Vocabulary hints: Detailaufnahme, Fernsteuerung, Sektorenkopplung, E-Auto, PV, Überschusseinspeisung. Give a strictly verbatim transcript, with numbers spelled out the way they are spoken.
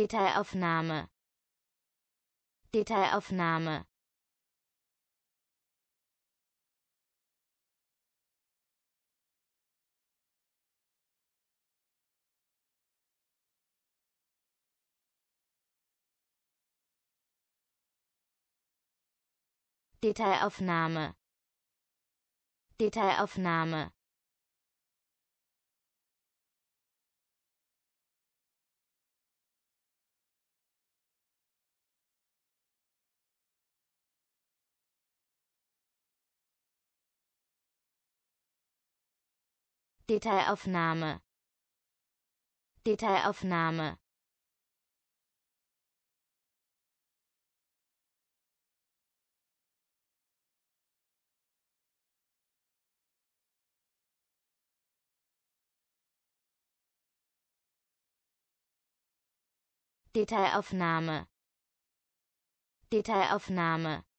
Detailaufnahme, Detailaufnahme. Detailaufnahme, Detailaufnahme. Detailaufnahme, Detailaufnahme. Detailaufnahme, Detailaufnahme.